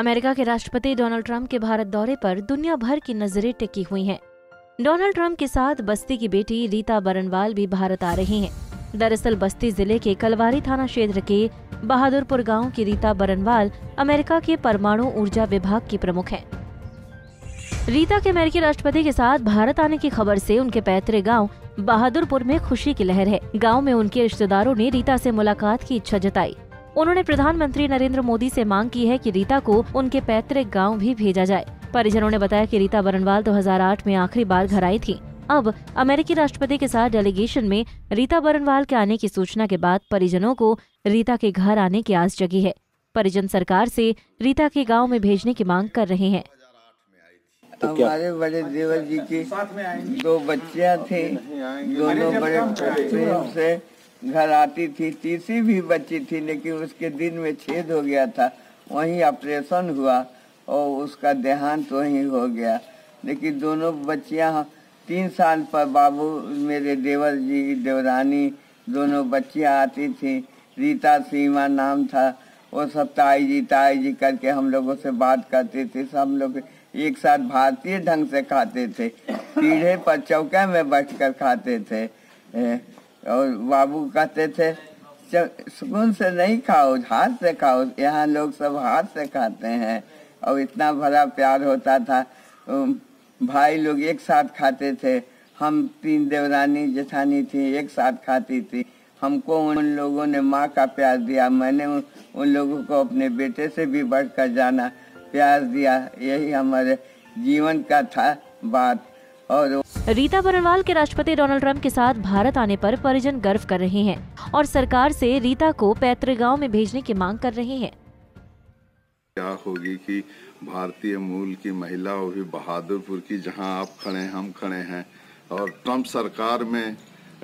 America के राष्ट्रपति Donald Trump के भारत दौरे पर दुनिया भर की नजरें टिकी हुई हैं। डोनाल्ड ट्रंप के साथ बस्ती की बेटी रीता बरनवाल भी भारत आ रही हैं। दरअसल बस्ती जिले के कलवारी थाना क्षेत्र के बहादुरपुर गांव की रीता बरनवाल अमेरिका के परमाणु ऊर्जा विभाग की प्रमुख हैं। रीता के अमेरिकी राष्ट्रपति के साथ भारत आने की खबर से उनके पैतृक गांव बहादुरपुर में खुशी की लहर है। गांव में उनके रिश्तेदारों ने रीता से मुलाकात की इच्छा जताई। उन्होंने प्रधानमंत्री नरेंद्र मोदी से मांग की है कि रीता को उनके पैतृक गांव भी भेजा जाए। परिजनों ने बताया कि रीता बरनवाल 2008 में आखिरी बार घर आई थी। अब अमेरिकी राष्ट्रपति के साथ डेलीगेशन में रीता बरनवाल के आने की सूचना के बाद परिजनों को रीता के घर आने की आस जगी है। परिजन सरकार से रीता के गाँव में भेजने की मांग कर रहे हैं। तो हमारे बड़े देवर जी के दो बच्चियां थे, दोनों बड़े प्रेम से घर आती थी। तीसरी भी बच्ची थी लेकिन उसके दिन में छेद हो गया था, वहीं ऑपरेशन हुआ और उसका देहांत वहीं हो गया। लेकिन दोनों बच्चियां 3 साल पर बाबू मेरे देवर जी देवरानी दोनों बच्चियां आती थी। रीता सीमा नाम था, वो सब ताई जी करके हम लोगों से बात करती थी। सब लोग एक साथ भारतीय ढंग से खाते थे, पीढ़े पर चौके में बैठकर खाते थे। और बाबू कहते थे सुकून से नहीं खाओ, हाथ से खाओ। यहाँ लोग सब हाथ से खाते हैं और इतना भरा प्यार होता था। भाई लोग एक साथ खाते थे। हम 3 देवरानी जेठानी थी, एक साथ खाती थी। हमको उन लोगों ने माँ का प्यार दिया। मैंने उन लोगों को अपने बेटे से भी बढ़कर जाना प्यार दिया। यही हमारे जीवन का था बात। और रीता बरनवाल के राष्ट्रपति डोनाल्ड ट्रंप के साथ भारत आने पर परिजन गर्व कर रहे हैं और सरकार से रीता को पैतृक गांव में भेजने की मांग कर रहे हैं। क्या होगी कि भारतीय मूल की महिला हो भी बहादुरपुर की, जहां आप खड़े हैं हम खड़े हैं। और ट्रंप सरकार में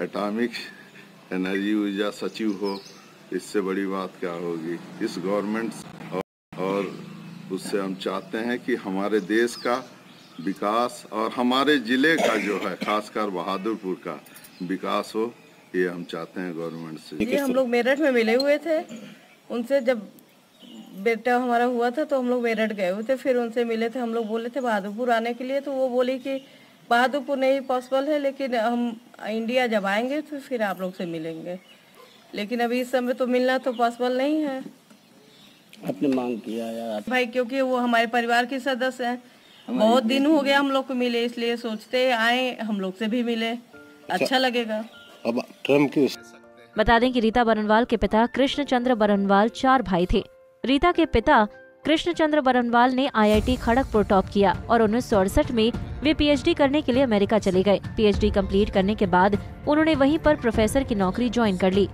एटॉमिक एनर्जी ऊर्जा सचिव हो, इससे बड़ी बात क्या होगी। इस गवर्नमेंट और उससे हम चाहते हैं कि हमारे देश का विकास और हमारे जिले का जो है खासकर बहादुरपुर का विकास हो, ये हम चाहते हैं गवर्नमेंट से। जी हम लोग मेरठ में मिले हुए थे उनसे, जब बेटा हमारा हुआ था तो हम लोग मेरठ गए हुए थे, फिर उनसे मिले थे। हम लोग बोले थे बहादुरपुर आने के लिए, तो वो बोली कि बहादुरपुर नहीं पॉसिबल है, लेकिन हम इंडिया जब आएंगे तो फिर आप लोग से मिलेंगे। लेकिन अभी इस समय तो मिलना तो पॉसिबल नहीं है। अपने मांग किया यार भाई, क्योंकि वो हमारे परिवार के सदस्य हैं। बहुत दिन हो गया हम लोग को मिले, इसलिए सोचते आए हम लोग से भी मिले, अच्छा लगेगा। अब ट्रम्प की बता दें कि रीता बरनवाल के पिता कृष्ण चंद्र बरनवाल 4 भाई थे। रीता के पिता कृष्ण चंद्र बरनवाल ने आईआईटी खड़गपुर टॉप किया और 1968 में वे पीएचडी करने के लिए अमेरिका चले गए। पीएचडी कम्प्लीट करने के बाद उन्होंने वहीं पर प्रोफेसर की नौकरी ज्वाइन कर ली।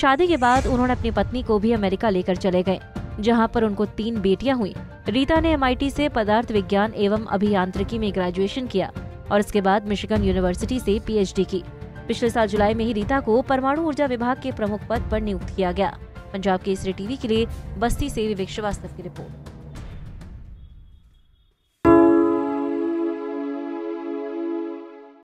शादी के बाद उन्होंने अपनी पत्नी को भी अमेरिका लेकर चले गए, जहां पर उनको 3 बेटियां हुई। रीता ने एमआईटी से पदार्थ विज्ञान एवं अभियांत्रिकी में ग्रेजुएशन किया और इसके बाद मिशिगन यूनिवर्सिटी से पीएचडी की। पिछले साल जुलाई में ही रीता को परमाणु ऊर्जा विभाग के प्रमुख पद पर नियुक्त किया गया। पंजाब केसरी टीवी के लिए बस्ती से विवेक श्रीवास्तव की रिपोर्ट।